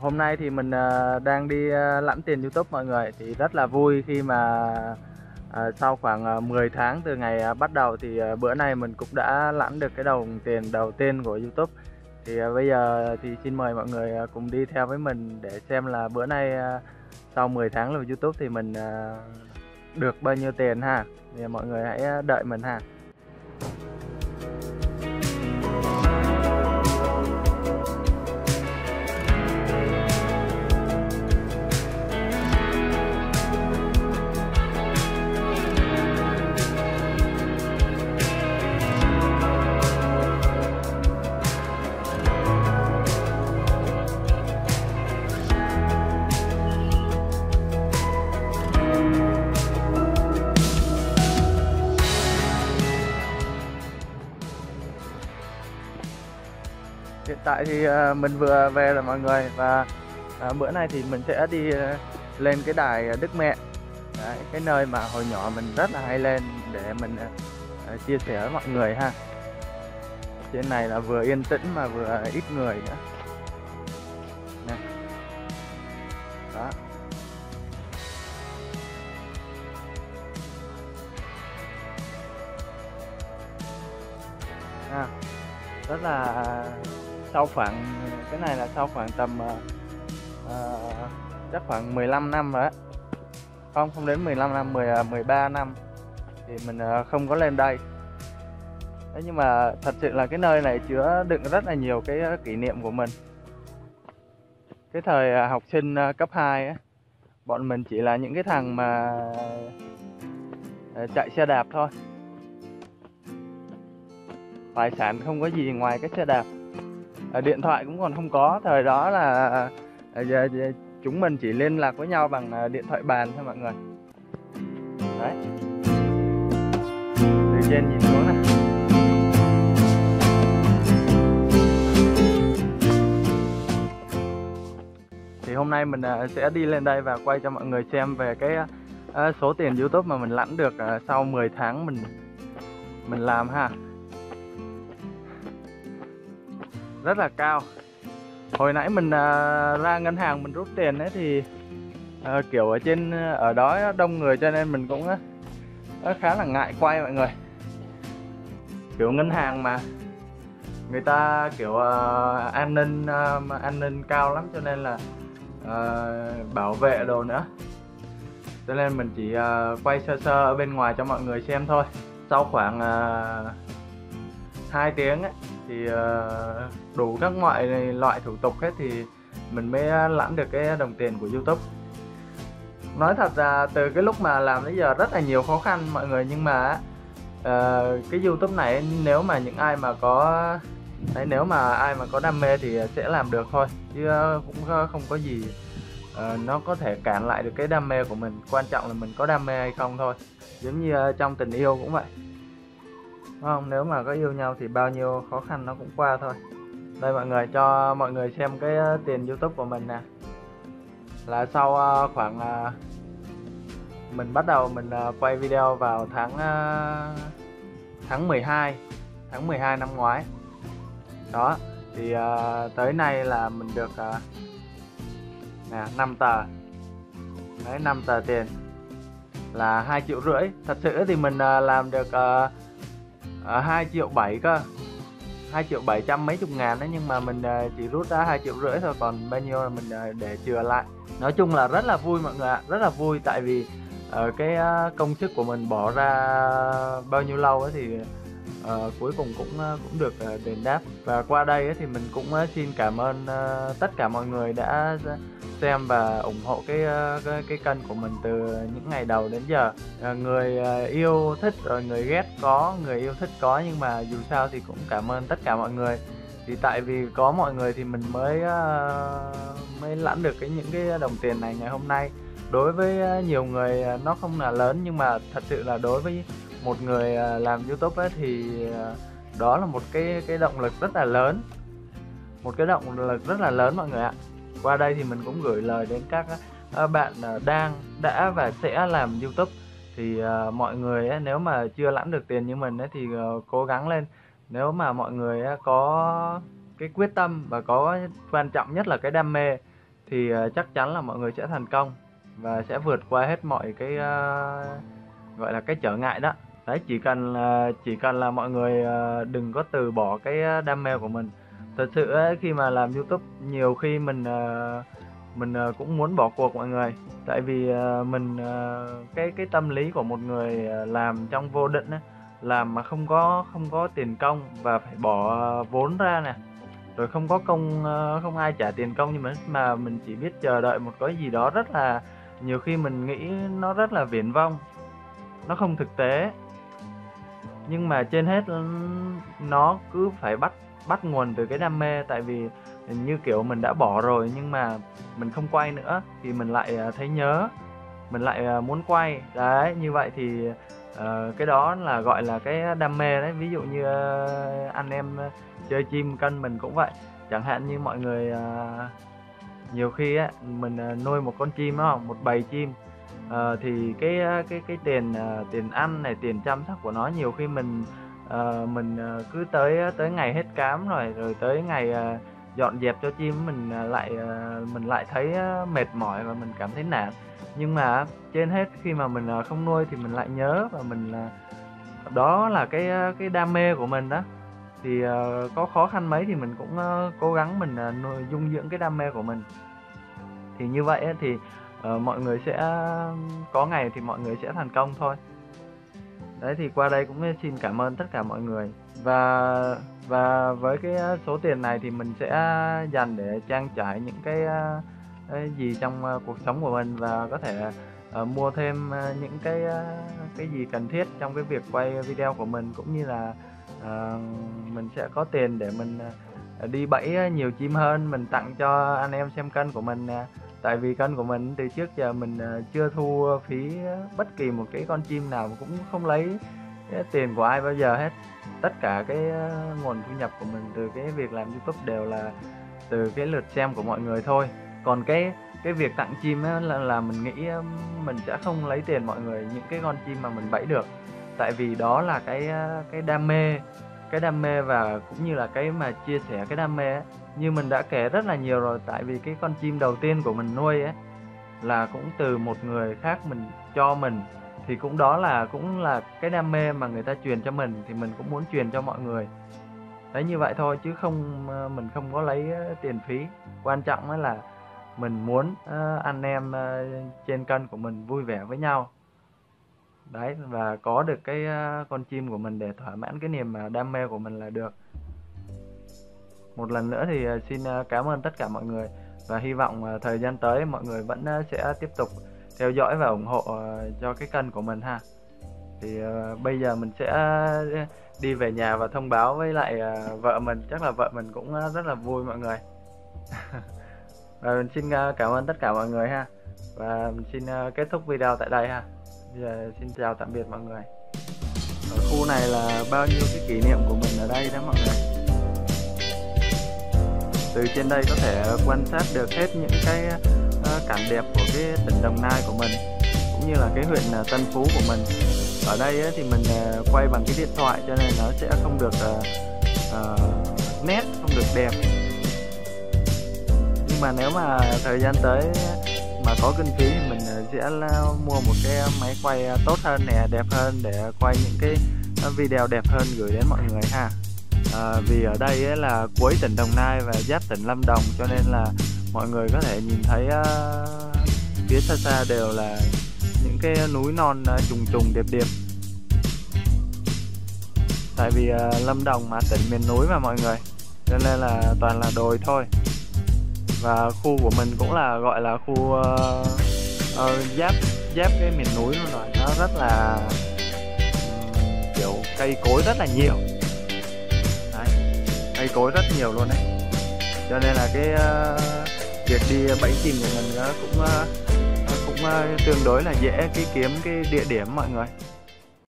Hôm nay thì mình đang đi lãnh tiền YouTube mọi người. Thì rất là vui khi mà sau khoảng 10 tháng từ ngày bắt đầu thì bữa nay mình cũng đã lãnh được cái đồng tiền đầu tiên của YouTube. Thì bây giờ thì xin mời mọi người cùng đi theo với mình để xem là bữa nay sau 10 tháng làm YouTube thì mình được bao nhiêu tiền ha. Thì mọi người hãy đợi mình ha. Hiện tại thì mình vừa về rồi mọi người, và bữa nay thì mình sẽ đi lên cái đài Đức Mẹ. Đấy, cái nơi mà hồi nhỏ mình rất là hay lên để mình chia sẻ với mọi người ha. Trên này là vừa yên tĩnh mà vừa ít người nữa. Này. Đó. À, rất là sau khoảng cái này là sau khoảng tầm chắc khoảng 15 năm rồi á, không đến 15 năm, 13 năm thì mình không có lên đây. Đấy, nhưng mà thật sự là cái nơi này chứa đựng rất là nhiều cái kỷ niệm của mình. Cái thời học sinh cấp 2 á, bọn mình chỉ là những cái thằng mà chạy xe đạp thôi, tài sản không có gì ngoài cái xe đạp. Điện thoại cũng còn không có, thời đó là chúng mình chỉ liên lạc với nhau bằng điện thoại bàn thôi mọi người. Đấy, từ trên nhìn xuống này. Thì hôm nay mình sẽ đi lên đây và quay cho mọi người xem về cái số tiền YouTube mà mình lãnh được sau 10 tháng mình làm ha. Rất là cao. Hồi nãy mình ra ngân hàng mình rút tiền ấy thì kiểu ở đó đông người cho nên mình cũng khá là ngại quay mọi người. Kiểu ngân hàng mà người ta kiểu an ninh cao lắm cho nên là bảo vệ đồ nữa. Cho nên mình chỉ quay sơ sơ ở bên ngoài cho mọi người xem thôi. Sau khoảng 2 tiếng ấy thì đủ các loại thủ tục hết thì mình mới lãnh được cái đồng tiền của YouTube. Nói thật ra từ cái lúc mà làm đến giờ rất là nhiều khó khăn mọi người, nhưng mà cái YouTube này nếu mà ai mà có đam mê thì sẽ làm được thôi, chứ cũng không có gì nó có thể cản lại được cái đam mê của mình. Quan trọng là mình có đam mê hay không thôi. Giống như trong tình yêu cũng vậy. Không, nếu mà có yêu nhau thì bao nhiêu khó khăn nó cũng qua thôi. Đây mọi người, cho mọi người xem cái tiền YouTube của mình nè. Là sau khoảng mình bắt đầu mình quay video vào tháng 12 năm ngoái. Đó, thì tới nay là mình được nè, 5 tờ. Đấy, 5 tờ tiền là 2,5 triệu. Thật sự thì mình làm được 2,7 triệu cơ, 2,7 triệu mấy chục ngàn đấy, nhưng mà mình chỉ rút ra 2,5 triệu thôi, còn bao nhiêu là mình để chừa lại. Nói chung là rất là vui mọi người ạ, rất là vui, tại vì cái công sức của mình bỏ ra bao nhiêu lâu ấy thì cuối cùng cũng được đền đáp. Và qua đây ấy thì mình cũng xin cảm ơn tất cả mọi người đã xem và ủng hộ cái kênh của mình từ những ngày đầu đến giờ. Người yêu thích rồi người ghét có, người yêu thích có, nhưng mà dù sao thì cũng cảm ơn tất cả mọi người. Thì tại vì có mọi người thì mình mới lãnh được những cái đồng tiền này ngày hôm nay. Đối với nhiều người nó không là lớn, nhưng mà thật sự là đối với một người làm YouTube ấy thì đó là một cái động lực rất là lớn. Một cái động lực rất là lớn mọi người ạ. Qua đây thì mình cũng gửi lời đến các bạn đã và sẽ làm YouTube. Thì mọi người ấy, nếu mà chưa lãnh được tiền như mình ấy, thì cố gắng lên. Nếu mà mọi người có cái quyết tâm và có quan trọng nhất là cái đam mê thì chắc chắn là mọi người sẽ thành công và sẽ vượt qua hết mọi cái gọi là cái trở ngại đó. Đấy, chỉ cần là mọi người đừng có từ bỏ cái đam mê của mình. Thật sự ấy, khi mà làm YouTube nhiều khi mình cũng muốn bỏ cuộc mọi người, tại vì mình cái tâm lý của một người làm trong vô định ấy, làm mà không có tiền công và phải bỏ vốn ra nè, rồi không ai trả tiền công, nhưng mà mình chỉ biết chờ đợi một cái gì đó rất là, nhiều khi mình nghĩ nó rất là viển vông, nó không thực tế, nhưng mà trên hết nó cứ phải bắt nguồn từ cái đam mê. Tại vì như kiểu mình đã bỏ rồi nhưng mà mình không quay nữa thì mình lại thấy nhớ, mình lại muốn quay. Đấy, như vậy thì cái đó là gọi là cái đam mê đấy. Ví dụ như anh em chơi chim cân mình cũng vậy, chẳng hạn như mọi người nhiều khi ấy, mình nuôi một con chim, đúng không, một bầy chim, thì cái tiền ăn này, tiền chăm sóc của nó, nhiều khi mình cứ tới ngày hết cám rồi tới ngày dọn dẹp cho chim, mình lại thấy mệt mỏi và mình cảm thấy nản. Nhưng mà trên hết khi mà mình không nuôi thì mình lại nhớ, và mình đó là cái đam mê của mình đó. Thì có khó khăn mấy thì mình cũng cố gắng mình nuôi dung dưỡng cái đam mê của mình. Thì như vậy thì mọi người sẽ có ngày thì mọi người sẽ thành công thôi. Đấy, thì qua đây cũng xin cảm ơn tất cả mọi người. Và với cái số tiền này thì mình sẽ dành để trang trải những cái gì trong cuộc sống của mình, và có thể mua thêm những cái gì cần thiết trong cái việc quay video của mình, cũng như là mình sẽ có tiền để mình đi bẫy nhiều chim hơn, mình tặng cho anh em xem kênh của mình. Tại vì kênh của mình từ trước giờ mình chưa thu phí bất kỳ một cái con chim nào, cũng không lấy cái tiền của ai bao giờ hết. Tất cả cái nguồn thu nhập của mình từ cái việc làm YouTube đều là từ cái lượt xem của mọi người thôi. Còn cái việc tặng chim ấy là mình nghĩ mình sẽ không lấy tiền mọi người những cái con chim mà mình bẫy được. Tại vì đó là cái đam mê, và cũng như là cái mà chia sẻ cái đam mê ấy. Như mình đã kể rất là nhiều rồi, tại vì cái con chim đầu tiên của mình nuôi ấy là cũng từ một người khác mình cho mình, thì cũng đó là cũng là cái đam mê mà người ta truyền cho mình, thì mình cũng muốn truyền cho mọi người. Đấy, như vậy thôi, chứ mình không có lấy tiền phí. Quan trọng là mình muốn anh em trên kênh của mình vui vẻ với nhau. Đấy, và có được cái con chim của mình để thỏa mãn cái niềm đam mê của mình là được. Một lần nữa thì xin cảm ơn tất cả mọi người, và hy vọng thời gian tới mọi người vẫn sẽ tiếp tục theo dõi và ủng hộ cho cái kênh của mình ha. Thì bây giờ mình sẽ đi về nhà và thông báo với lại vợ mình. Chắc là vợ mình cũng rất là vui mọi người. Và mình xin cảm ơn tất cả mọi người ha. Và mình xin kết thúc video tại đây ha. Bây giờ xin chào tạm biệt mọi người. Ở khu này là bao nhiêu cái kỷ niệm của mình ở đây đó mọi người. Từ trên đây có thể quan sát được hết những cái cảnh đẹp của cái tỉnh Đồng Nai của mình, cũng như là cái huyện Tân Phú của mình. Ở đây thì mình quay bằng cái điện thoại cho nên nó sẽ không được nét, không được đẹp. Nhưng mà nếu mà thời gian tới mà có kinh phí thì mình sẽ mua một cái máy quay tốt hơn nè, đẹp hơn để quay những cái video đẹp hơn gửi đến mọi người ha. Vì ở đây ấy là cuối tỉnh Đồng Nai và giáp tỉnh Lâm Đồng, cho nên là mọi người có thể nhìn thấy phía xa xa đều là những cái núi non trùng trùng điệp điệp. Tại vì Lâm Đồng mà tỉnh miền núi mà mọi người, cho nên là toàn là đồi thôi. Và khu của mình cũng là gọi là khu giáp cái miền núi luôn rồi. Nó rất là kiểu cây cối rất là nhiều, cây cối rất nhiều luôn đấy, cho nên là cái việc đi bẫy chim của mình cũng tương đối là dễ, cái kiếm cái địa điểm mọi người.